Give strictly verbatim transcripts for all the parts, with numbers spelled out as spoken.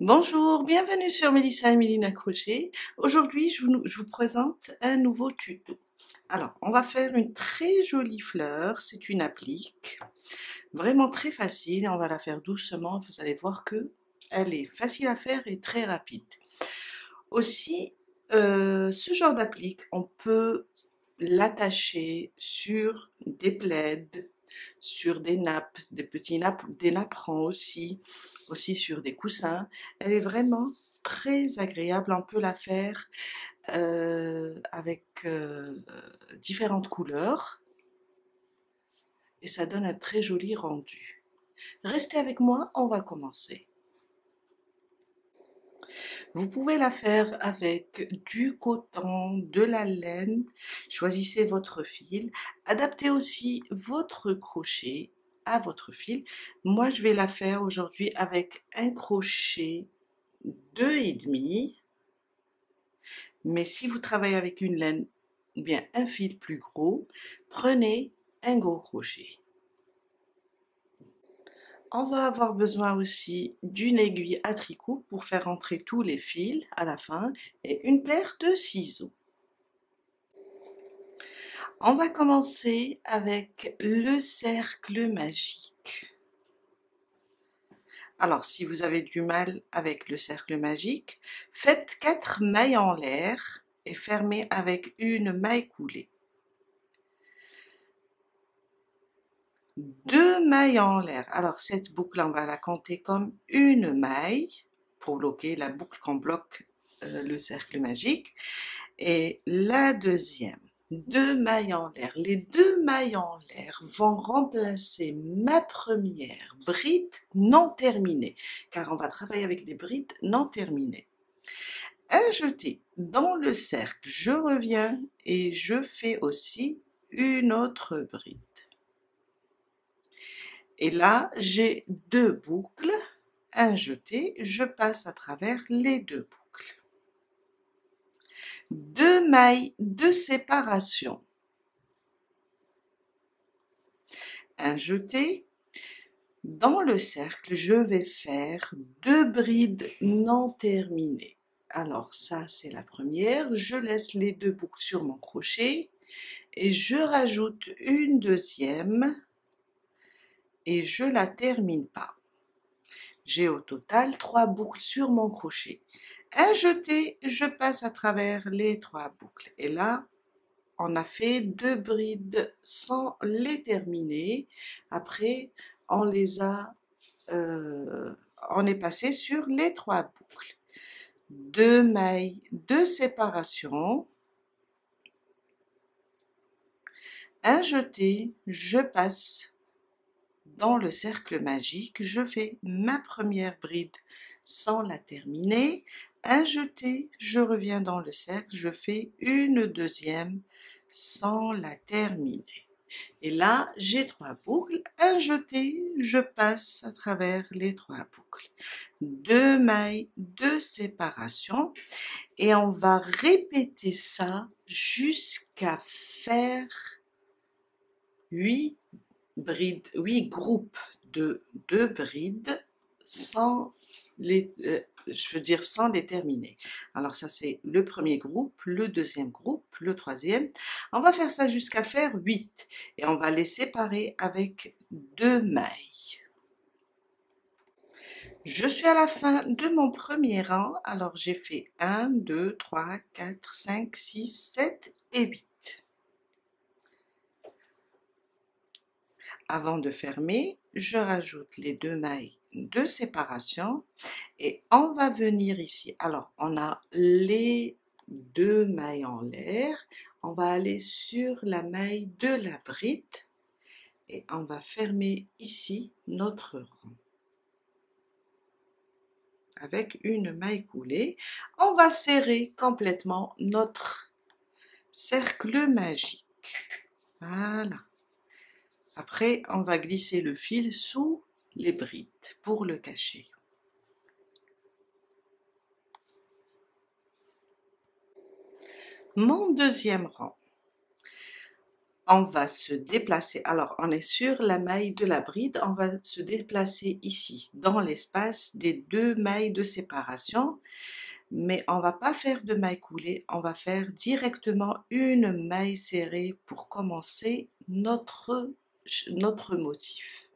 Bonjour, bienvenue sur Mélissa et Mélina Crochet. Aujourd'hui, je vous, je vous présente un nouveau tuto. Alors, on va faire une très jolie fleur, c'est une applique, vraiment très facile, on va la faire doucement, vous allez voir que elle est facile à faire et très rapide. Aussi, euh, ce genre d'applique, on peut l'attacher sur des plaids, sur des nappes, des petits nappes, des napperons aussi, aussi sur des coussins. Elle est vraiment très agréable, on peut la faire euh, avec euh, différentes couleurs et ça donne un très joli rendu. Restez avec moi, on va commencer. Vous pouvez la faire avec du coton, de la laine, choisissez votre fil, adaptez aussi votre crochet à votre fil. Moi je vais la faire aujourd'hui avec un crochet deux virgule cinq, mais si vous travaillez avec une laine ou bien un fil plus gros, prenez un gros crochet. On va avoir besoin aussi d'une aiguille à tricot pour faire entrer tous les fils à la fin et une paire de ciseaux. On va commencer avec le cercle magique. Alors si vous avez du mal avec le cercle magique, faites quatre mailles en l'air et fermez avec une maille coulée. Deux mailles en l'air. Alors cette boucle, on va la compter comme une maille pour bloquer la boucle qu'on bloque euh, le cercle magique. Et la deuxième, deux mailles en l'air. Les deux mailles en l'air vont remplacer ma première bride non terminée, car on va travailler avec des brides non terminées. Un jeté dans le cercle, je reviens et je fais aussi une autre bride. Et là, j'ai deux boucles, un jeté, je passe à travers les deux boucles. Deux mailles de séparation. Un jeté, dans le cercle, je vais faire deux brides non terminées. Alors ça, c'est la première, je laisse les deux boucles sur mon crochet et je rajoute une deuxième. Et je la termine pas. J'ai au total trois boucles sur mon crochet. Un jeté, je passe à travers les trois boucles. Et là, on a fait deux brides sans les terminer. Après, on les a, euh, on est passé sur les trois boucles. Deux mailles de séparation. Un jeté, je passe. Dans le cercle magique, je fais ma première bride sans la terminer. Un jeté, je reviens dans le cercle, je fais une deuxième sans la terminer. Et là, j'ai trois boucles. Un jeté, je passe à travers les trois boucles. Deux mailles de séparation. Et on va répéter ça jusqu'à faire huit brides, huit groupes de deux brides sans les, euh, je veux dire sans les terminer. Alors ça c'est le premier groupe, le deuxième groupe, le troisième. On va faire ça jusqu'à faire huit et on va les séparer avec deux mailles. Je suis à la fin de mon premier rang, alors j'ai fait un, deux, trois, quatre, cinq, six, sept et huit. Avant de fermer, je rajoute les deux mailles de séparation et on va venir ici. Alors, on a les deux mailles en l'air. On va aller sur la maille de la bride et on va fermer ici notre rang. Avec une maille coulée, on va serrer complètement notre cercle magique. Voilà. Après, on va glisser le fil sous les brides pour le cacher. Mon deuxième rang. on va se déplacer. Alors, on est sur la maille de la bride, on va se déplacer ici, dans l'espace des deux mailles de séparation. Mais on va pas faire de maille coulée, on va faire directement une maille serrée pour commencer notre, notre motif.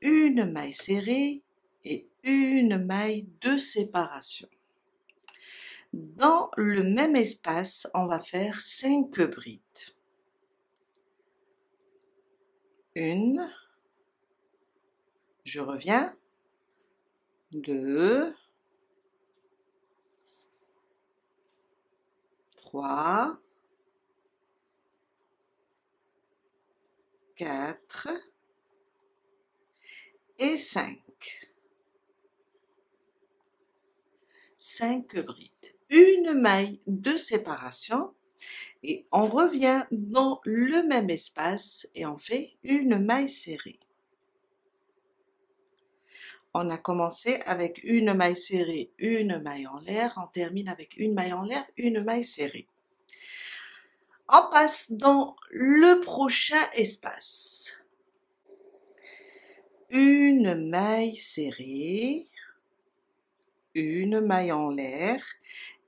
Une maille serrée et une maille de séparation. Dans le même espace, on va faire cinq brides. Une, je reviens, deux, trois, quatre et cinq. cinq brides. Une maille de séparation et on revient dans le même espace et on fait une maille serrée. On a commencé avec une maille serrée, une maille en l'air, on termine avec une maille en l'air, une maille serrée. On passe dans le prochain espace. Une maille serrée, une maille en l'air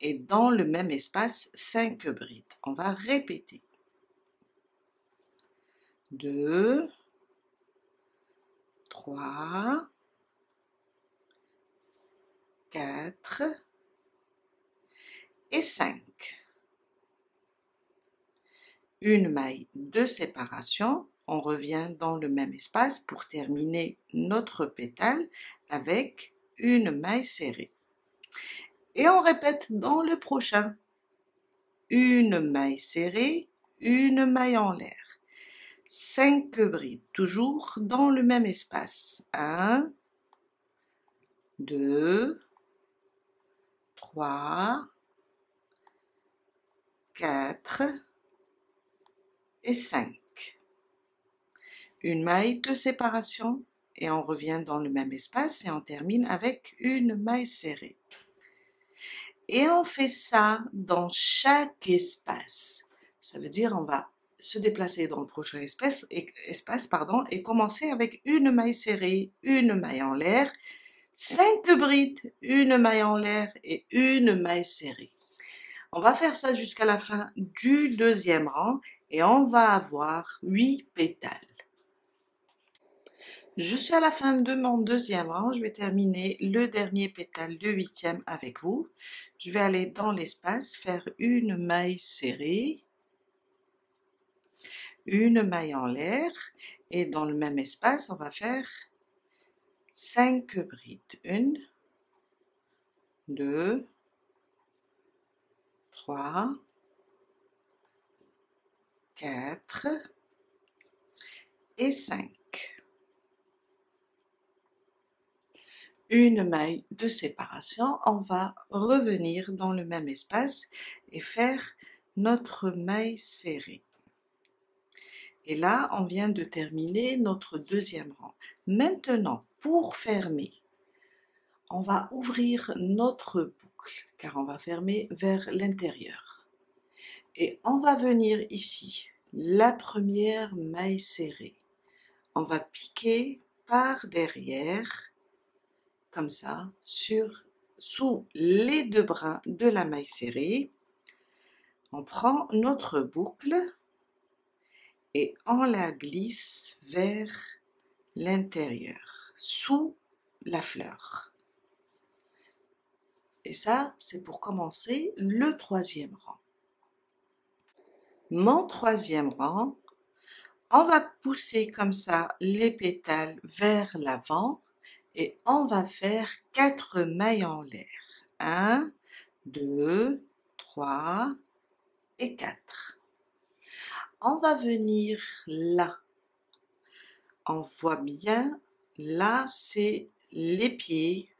et dans le même espace, cinq brides. On va répéter. deux, trois, quatre et cinq. Une maille de séparation. On revient dans le même espace pour terminer notre pétale avec une maille serrée. Et on répète dans le prochain. Une maille serrée, une maille en l'air. cinq brides, toujours dans le même espace. un, deux, trois, quatre et cinq. Une maille de séparation et on revient dans le même espace et on termine avec une maille serrée. Et on fait ça dans chaque espace. Ça veut dire on va se déplacer dans le prochain espace, espace pardon, et commencer avec une maille serrée, une maille en l'air, cinq brides, une maille en l'air et une maille serrée. On va faire ça jusqu'à la fin du deuxième rang et on va avoir huit pétales. Je suis à la fin de mon deuxième rang, je vais terminer le dernier pétale, le huitième avec vous. Je vais aller dans l'espace, faire une maille serrée, une maille en l'air et dans le même espace on va faire cinq brides. un, deux, trois, quatre et cinq. Une maille de séparation, on va revenir dans le même espace et faire notre maille serrée. Et là, on vient de terminer notre deuxième rang. Maintenant, pour fermer, on va ouvrir notre boucle, car on va fermer vers l'intérieur. Et on va venir ici, la première maille serrée. On va piquer par derrière, comme ça, sur, sous les deux brins de la maille serrée. On prend notre boucle et on la glisse vers l'intérieur, sous la fleur. Et ça, c'est pour commencer le troisième rang. Mon troisième rang, on va pousser comme ça les pétales vers l'avant. Et on va faire quatre mailles en l'air. un, deux, trois et quatre. On va venir là. On voit bien, là c'est les pieds.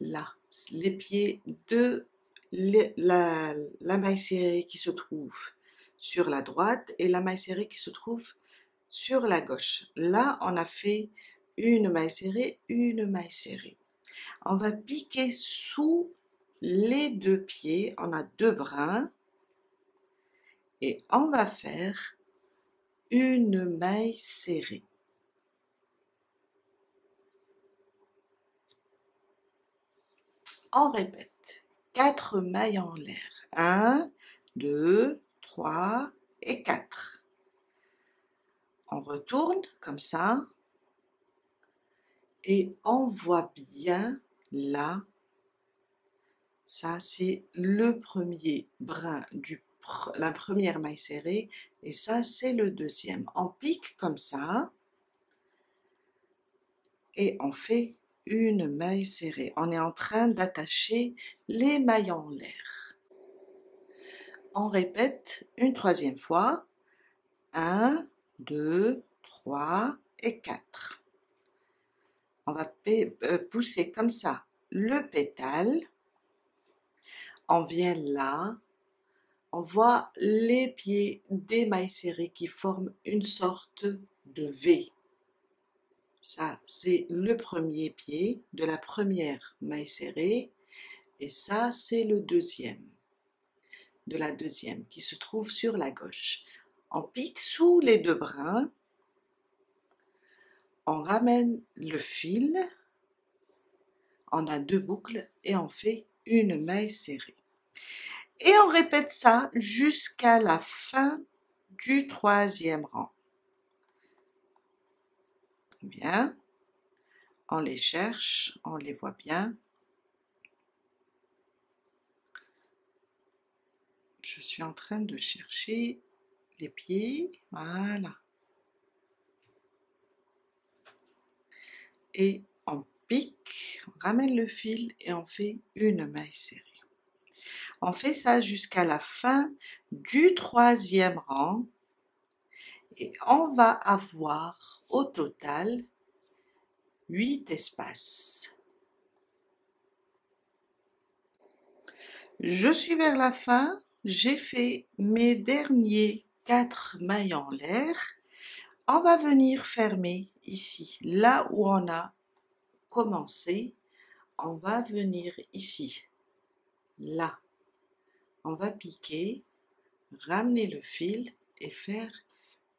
Là, les pieds de la, la maille serrée qui se trouve sur la droite et la maille serrée qui se trouve sur la gauche. Là, on a fait une maille serrée, une maille serrée. On va piquer sous les deux pieds. On a deux brins. et on va faire une maille serrée. On répète quatre mailles en l'air, un, deux, trois et quatre. On retourne comme ça et on voit bien là, ça c'est le premier brin du pr la première maille serrée et ça c'est le deuxième. On pique comme ça et on fait une maille serrée. On est en train d'attacher les mailles en l'air. On répète une troisième fois. un, deux, trois et quatre. On va pousser comme ça le pétale. On vient là. On voit les pieds des mailles serrées qui forment une sorte de V. Ça, c'est le premier pied de la première maille serrée et ça, c'est le deuxième de la deuxième qui se trouve sur la gauche. On pique sous les deux brins, on ramène le fil, on a deux boucles et on fait une maille serrée. Et on répète ça jusqu'à la fin du troisième rang. Bien, on les cherche, on les voit bien. Je suis en train de chercher les pieds, voilà. Et on pique, on ramène le fil et on fait une maille serrée. On fait ça jusqu'à la fin du troisième rang. Et on va avoir au total huit espaces. Je suis vers la fin, j'ai fait mes derniers quatre mailles en l'air. On va venir fermer ici, là où on a commencé. On va venir ici, là. On va piquer, ramener le fil et faire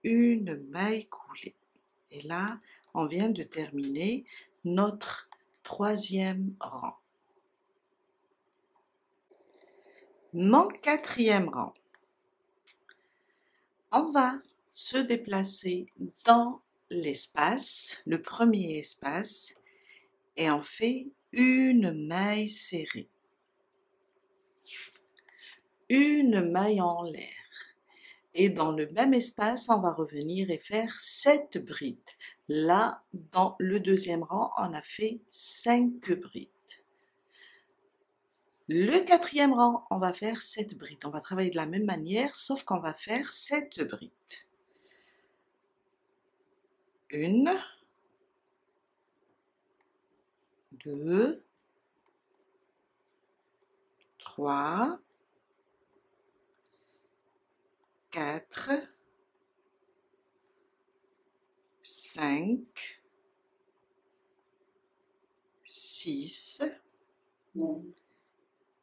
une maille coulée. Et là, on vient de terminer notre troisième rang. Mon quatrième rang. On va se déplacer dans l'espace, le premier espace, et on fait une maille serrée. Une maille en l'air. Et dans le même espace, on va revenir et faire sept brides. Là, dans le deuxième rang, on a fait cinq brides. Le quatrième rang, on va faire sept brides. On va travailler de la même manière, sauf qu'on va faire sept brides. une, deux, trois, quatre, cinq, six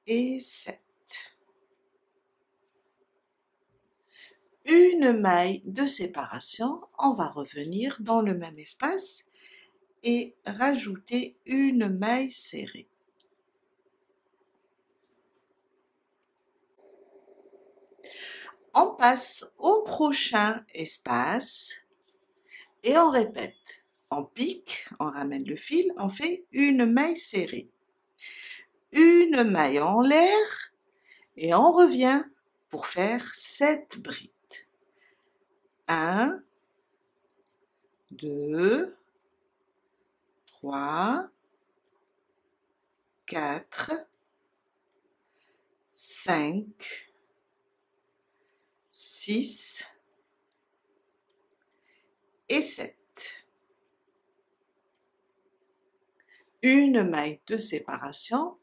et sept. Une maille de séparation, on va revenir dans le même espace et rajouter une maille serrée. On passe au prochain espace et on répète. On pique, on ramène le fil, on fait une maille serrée. Une maille en l'air et on revient pour faire sept brides. un, deux, trois, quatre, cinq, six et sept. Une maille de séparation.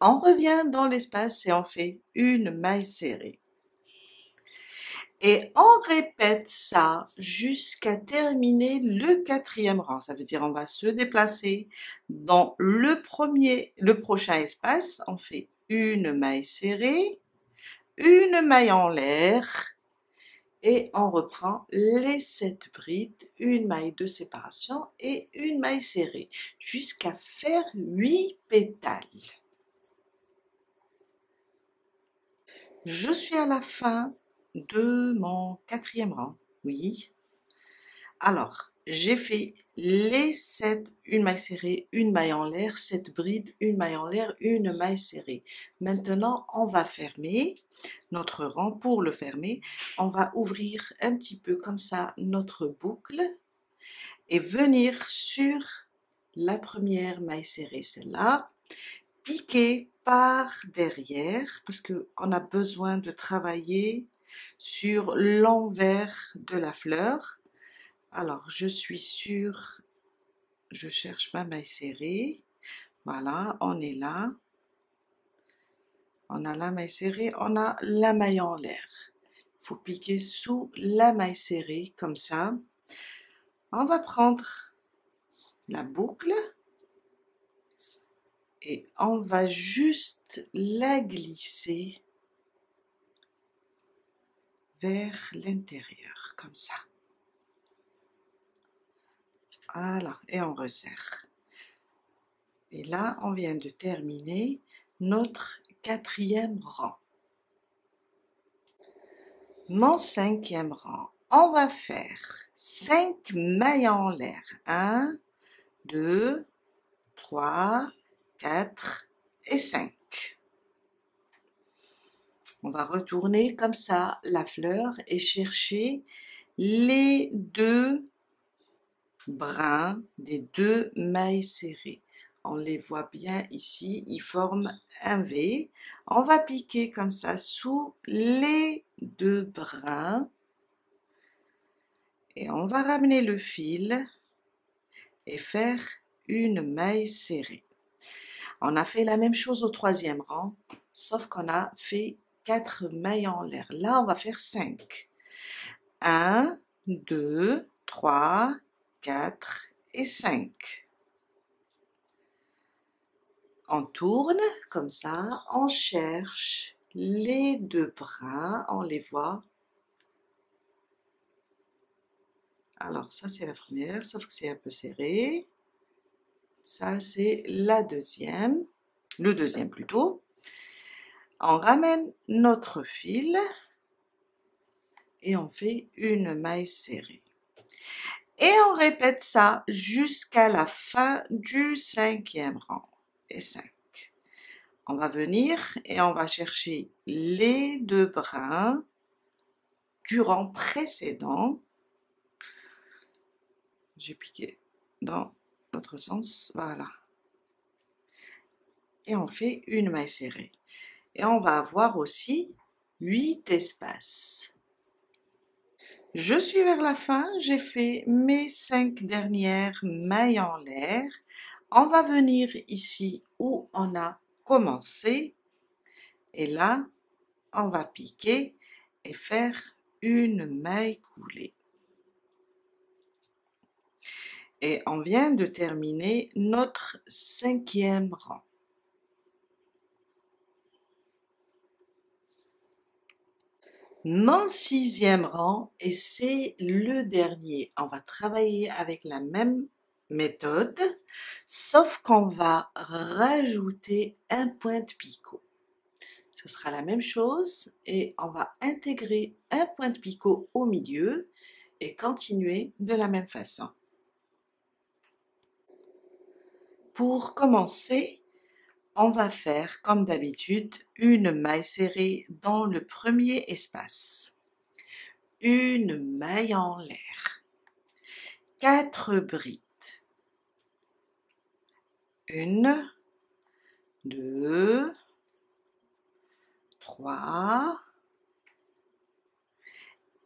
On revient dans l'espace et on fait une maille serrée. Et on répète ça jusqu'à terminer le quatrième rang. Ça veut dire on va se déplacer dans le premier, le prochain espace. On fait une maille serrée. une maille en l'air et on reprend les sept brides, une maille de séparation et une maille serrée jusqu'à faire huit pétales. Je suis à la fin de mon quatrième rang, oui. Alors, j'ai fait les sept, une maille serrée, une maille en l'air, sept brides, une maille en l'air, une maille serrée. Maintenant, on va fermer notre rang. Pour le fermer, on va ouvrir un petit peu comme ça notre boucle et venir sur la première maille serrée, celle-là, piquer par derrière parce que on a besoin de travailler sur l'envers de la fleur. Alors je suis sur, je cherche ma maille serrée, voilà, on est là, on a la maille serrée, on a la maille en l'air, il faut piquer sous la maille serrée comme ça. On va prendre la boucle et on va juste la glisser vers l'intérieur comme ça. Voilà, et on resserre. Et là, on vient de terminer notre quatrième rang. Mon cinquième rang, on va faire cinq mailles en l'air. un, deux, trois, quatre et cinq. On va retourner comme ça la fleur et chercher les deux brun des deux mailles serrées. On les voit bien ici, ils forment un V. On va piquer comme ça sous les deux brins et on va ramener le fil et faire une maille serrée. On a fait la même chose au troisième rang, sauf qu'on a fait quatre mailles en l'air. Là, on va faire cinq. un, deux, trois, quatre et cinq. On tourne comme ça, on cherche les deux brins, on les voit. Alors ça c'est la première, sauf que c'est un peu serré. Ça c'est la deuxième, le deuxième plutôt. On ramène notre fil et on fait une maille serrée. Et on répète ça jusqu'à la fin du cinquième rang. Et cinq. On va venir et on va chercher les deux brins du rang précédent. J'ai piqué dans l'autre sens. Voilà. Et on fait une maille serrée. Et on va avoir aussi huit espaces. Je suis vers la fin, j'ai fait mes cinq dernières mailles en l'air. On va venir ici où on a commencé. Et là, on va piquer et faire une maille coulée. Et on vient de terminer notre cinquième rang. Mon sixième rang, et c'est le dernier. On va travailler avec la même méthode, sauf qu'on va rajouter un point de picot. Ce sera la même chose et on va intégrer un point de picot au milieu et continuer de la même façon. Pour commencer, on va faire, comme d'habitude, une maille serrée dans le premier espace. Une maille en l'air. Quatre brides. Une, deux, trois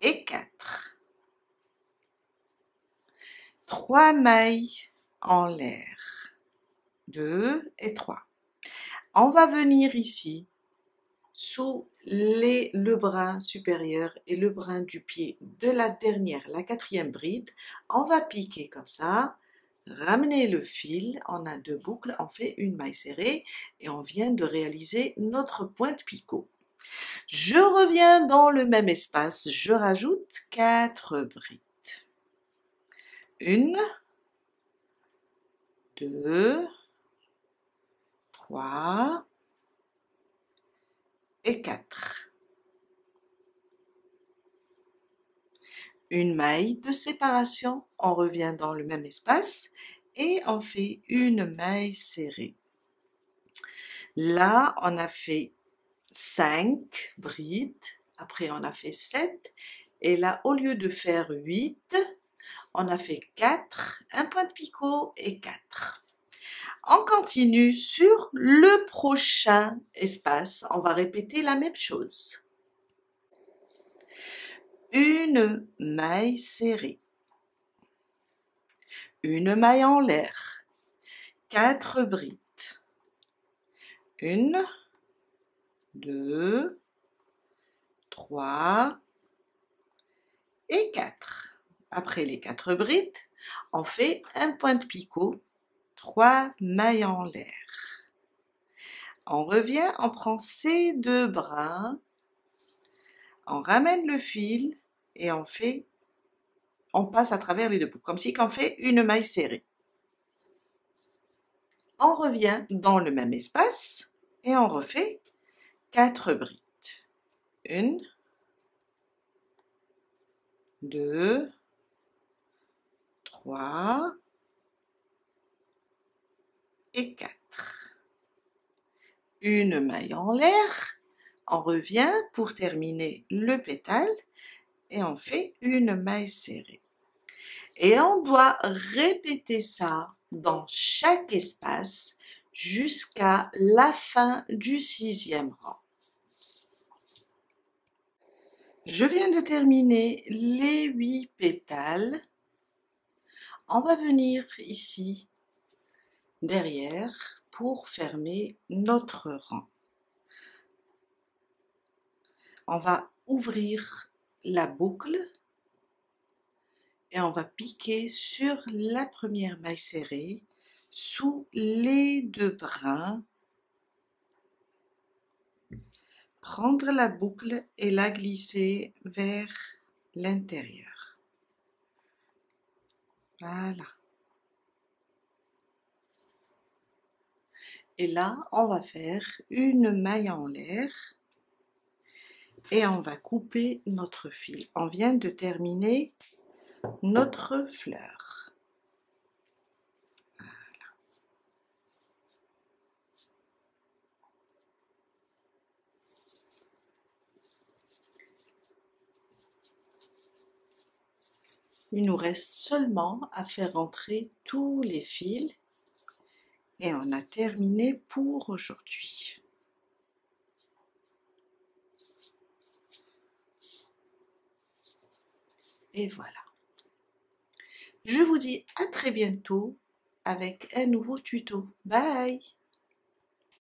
et quatre. Trois mailles en l'air. Deux et trois. On va venir ici, sous les, le brin supérieur et le brin du pied de la dernière, la quatrième bride. On va piquer comme ça, ramener le fil, on a deux boucles, on fait une maille serrée et on vient de réaliser notre point de picot. Je reviens dans le même espace, je rajoute quatre brides. Une, deux, trois et quatre. Une maille de séparation, on revient dans le même espace et on fait une maille serrée. Là, on a fait cinq brides, après on a fait sept, et là, au lieu de faire huit, on a fait quatre, un point de picot et quatre. On continue sur le prochain espace, on va répéter la même chose. Une maille serrée, une maille en l'air, quatre brides, une, deux, trois et quatre. Après les quatre brides, on fait un point de picot, trois mailles en l'air. On revient, on prend ces deux brins, on ramène le fil et on fait, on passe à travers les deux bouts, comme si on fait une maille serrée. On revient dans le même espace et on refait quatre brides. Une, deux, trois et quatre. Une maille en l'air, on revient pour terminer le pétale et on fait une maille serrée. Et on doit répéter ça dans chaque espace jusqu'à la fin du sixième rang. Je viens de terminer les huit pétales. On va venir ici, derrière, pour fermer notre rang. On va ouvrir la boucle et on va piquer sur la première maille serrée, sous les deux brins. Prendre la boucle et la glisser vers l'intérieur. Voilà. Et là, on va faire une maille en l'air et on va couper notre fil. On vient de terminer notre fleur. Il nous reste seulement à faire rentrer tous les fils et on a terminé pour aujourd'hui. Et voilà. Je vous dis à très bientôt avec un nouveau tuto. Bye!